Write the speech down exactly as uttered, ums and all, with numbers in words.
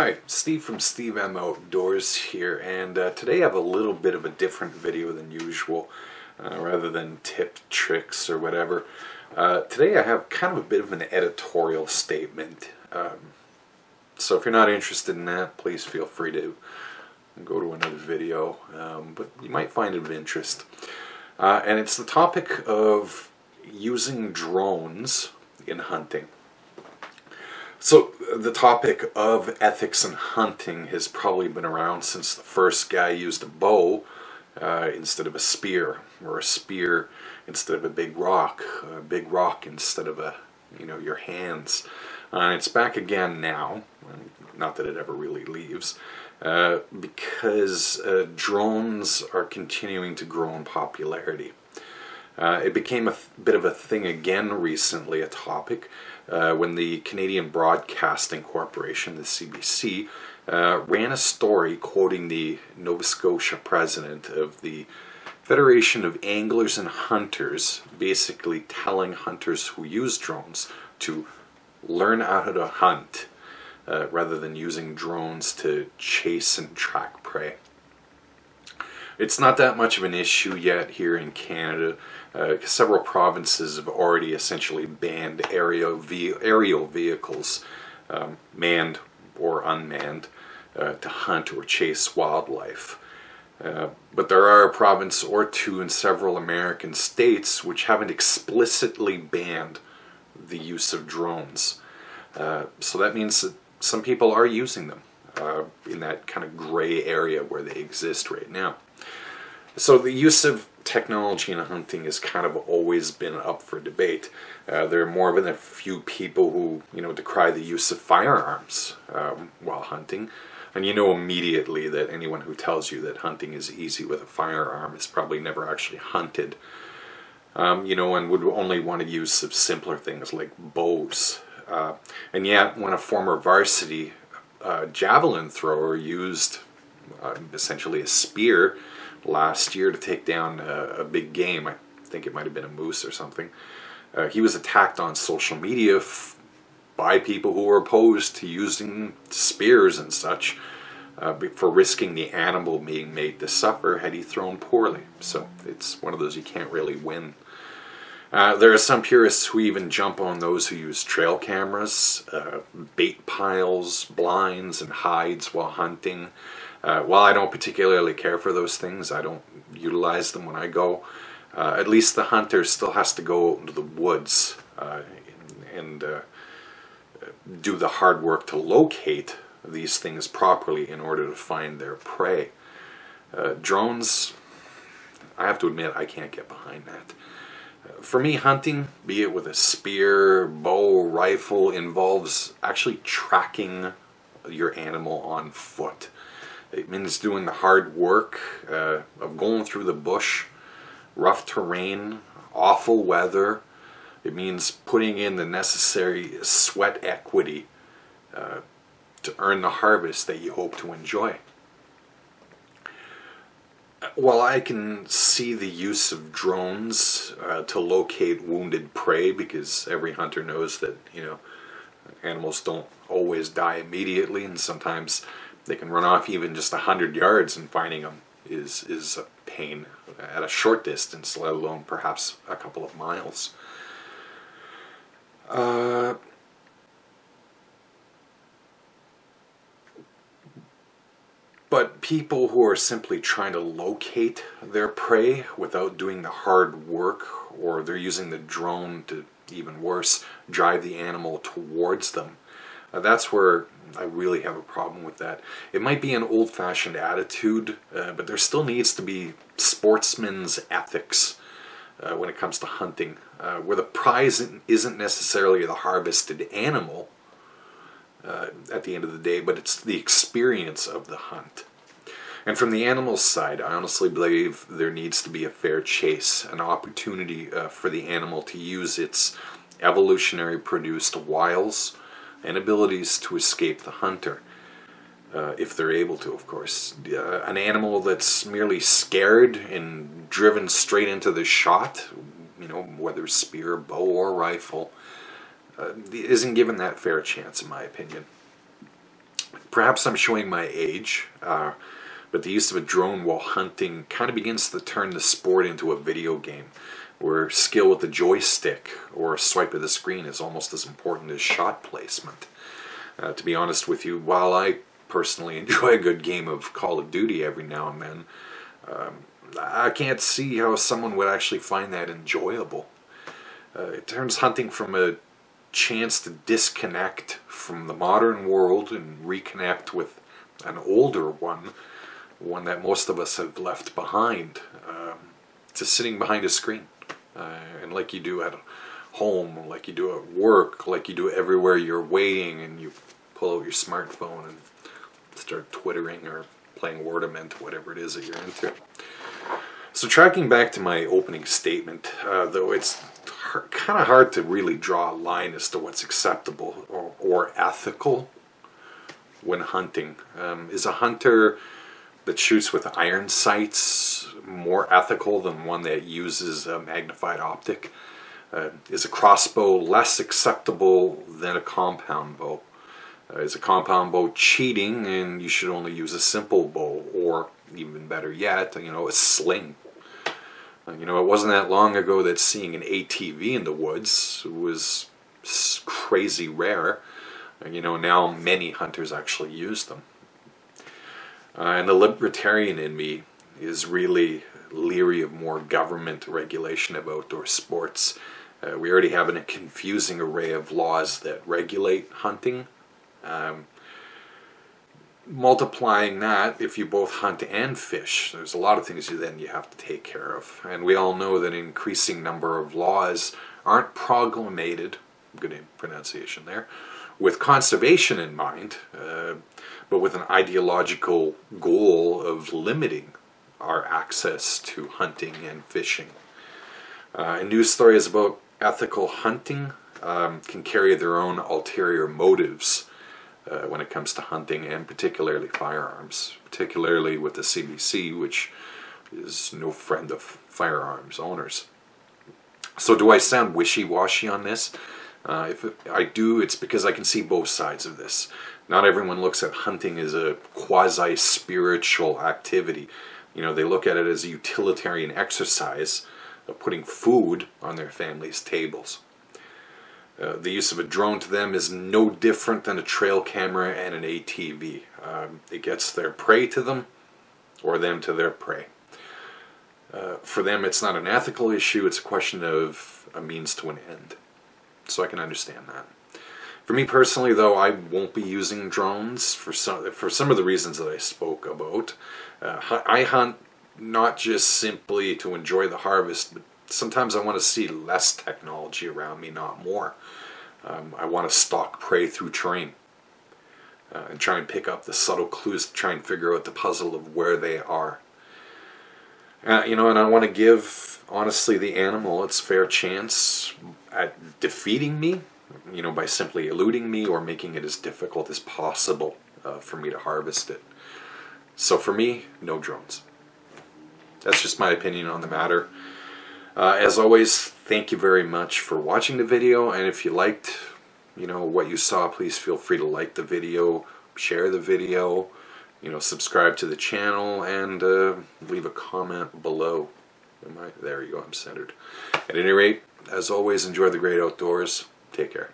Hi, Steve from Steve M Outdoors here, and uh, today I have a little bit of a different video than usual, uh, rather than tip, tricks, or whatever. Uh, today I have kind of a bit of an editorial statement, um, so if you're not interested in that, please feel free to go to another video, um, but you might find it of interest. Uh, and it's the topic of using drones in hunting. So the topic of ethics in hunting has probably been around since the first guy used a bow uh, instead of a spear, or a spear instead of a big rock, a big rock instead of a you know your hands. Uh, and it's back again now, not that it ever really leaves, uh, because uh, drones are continuing to grow in popularity. Uh, it became a bit of a thing again recently, a topic, uh, when the Canadian Broadcasting Corporation, the C B C, uh, ran a story quoting the Nova Scotia president of the Federation of Anglers and Hunters, basically telling hunters who use drones to learn how to hunt, uh, rather than using drones to chase and track prey. It's not that much of an issue yet here in Canada. Uh, several provinces have already essentially banned aerial, ve aerial vehicles, um, manned or unmanned, uh, to hunt or chase wildlife. Uh, but there are a province or two in several American states which haven't explicitly banned the use of drones. Uh, so that means that some people are using them uh, in that kind of gray area where they exist right now. So the use of technology in hunting has kind of always been up for debate. Uh, there are more than a few people who, you know, decry the use of firearms um, while hunting. And you know immediately that anyone who tells you that hunting is easy with a firearm has probably never actually hunted. Um, you know, and would only want to use some simpler things like bows. Uh, and yet, when a former varsity uh, javelin thrower used uh, essentially a spear last year to take down a, a big game, I think it might have been a moose or something, uh, he was attacked on social media f by people who were opposed to using spears and such, uh, for risking the animal being made to suffer had he thrown poorly. So it's one of those you can't really win. Uh, there are some purists who even jump on those who use trail cameras, uh, bait piles, blinds, and hides while hunting. Uh, while I don't particularly care for those things, I don't utilize them when I go, uh, at least the hunter still has to go out into the woods uh, and, and uh, do the hard work to locate these things properly in order to find their prey. Uh, drones, I have to admit, I can't get behind that. Uh, for me, hunting, be it with a spear, bow, rifle, involves actually tracking your animal on foot. It means doing the hard work uh, of going through the bush, rough terrain, awful weather. It means putting in the necessary sweat equity uh, to earn the harvest that you hope to enjoy. While I can see the use of drones uh, to locate wounded prey, because every hunter knows that, you know, animals don't always die immediately, and sometimes they can run off even just a hundred yards, and finding them is, is a pain at a short distance, let alone perhaps a couple of miles. Uh, but people who are simply trying to locate their prey without doing the hard work, or they're using the drone to, even worse, drive the animal towards them, Uh, that's where I really have a problem with that. It might be an old-fashioned attitude, uh, but there still needs to be sportsman's ethics uh, when it comes to hunting, uh, where the prize isn't necessarily the harvested animal uh, at the end of the day, but it's the experience of the hunt. And from the animal's side, I honestly believe there needs to be a fair chase, an opportunity uh, for the animal to use its evolutionary-produced wiles and abilities to escape the hunter, uh, if they're able to, of course. Uh, an animal that's merely scared and driven straight into the shot, you know, whether spear, bow, or rifle, uh, isn't given that fair chance, in my opinion. Perhaps I'm showing my age, uh, but the use of a drone while hunting kind of begins to turn the sport into a video game, where skill with a joystick or a swipe of the screen is almost as important as shot placement. Uh, to be honest with you, while I personally enjoy a good game of Call of Duty every now and then, um, I can't see how someone would actually find that enjoyable. Uh, it turns hunting from a chance to disconnect from the modern world and reconnect with an older one, one that most of us have left behind, um, to sitting behind a screen. Uh, and like you do at home, like you do at work, like you do everywhere you're waiting, and you pull out your smartphone and start twittering or playing Wordament, whatever it is that you're into. So tracking back to my opening statement, uh, though it's kind of hard to really draw a line as to what's acceptable or, or ethical when hunting. Um, is a hunter that shoots with iron sights more ethical than one that uses a magnified optic? Uh, is a crossbow less acceptable than a compound bow? Uh, is a compound bow cheating and you should only use a simple bow, or even better yet, you know, a sling? Uh, you know, it wasn't that long ago that seeing an A T V in the woods was crazy rare. Uh, you know, now many hunters actually use them. Uh, and the libertarian in me is really leery of more government regulation of outdoor sports. Uh, we already have a confusing array of laws that regulate hunting. Um, multiplying that, if you both hunt and fish, there's a lot of things you then you have to take care of. And we all know that an increasing number of laws aren't promulgated, good pronunciation there, with conservation in mind, uh, but with an ideological goal of limiting our access to hunting and fishing. Uh, and news stories about ethical hunting um, can carry their own ulterior motives uh, when it comes to hunting, and particularly firearms, particularly with the C B C, which is no friend of firearms owners. So do I sound wishy-washy on this? Uh, if I do, it's because I can see both sides of this. Not everyone looks at hunting as a quasi-spiritual activity. You know, they look at it as a utilitarian exercise of putting food on their family's tables. Uh, the use of a drone to them is no different than a trail camera and an A T V. Um, it gets their prey to them, or them to their prey. Uh, for them, it's not an ethical issue, it's a question of a means to an end. So I can understand that. For me personally, though, I won't be using drones for some, for some of the reasons that I spoke about. Uh, I hunt not just simply to enjoy the harvest, but sometimes I want to see less technology around me, not more. Um, I want to stalk prey through terrain uh, and try and pick up the subtle clues to try and figure out the puzzle of where they are. Uh, you know, and I want to give, honestly, the animal its fair chance at defeating me, you know, by simply eluding me or making it as difficult as possible uh, for me to harvest it. So for me, no drones. That's just my opinion on the matter. Uh, as always, thank you very much for watching the video, and if you liked, you know, what you saw, please feel free to like the video, share the video, you know, subscribe to the channel, and uh, leave a comment below. Am I? There you go, I'm centered. At any rate, as always, enjoy the great outdoors. Take care.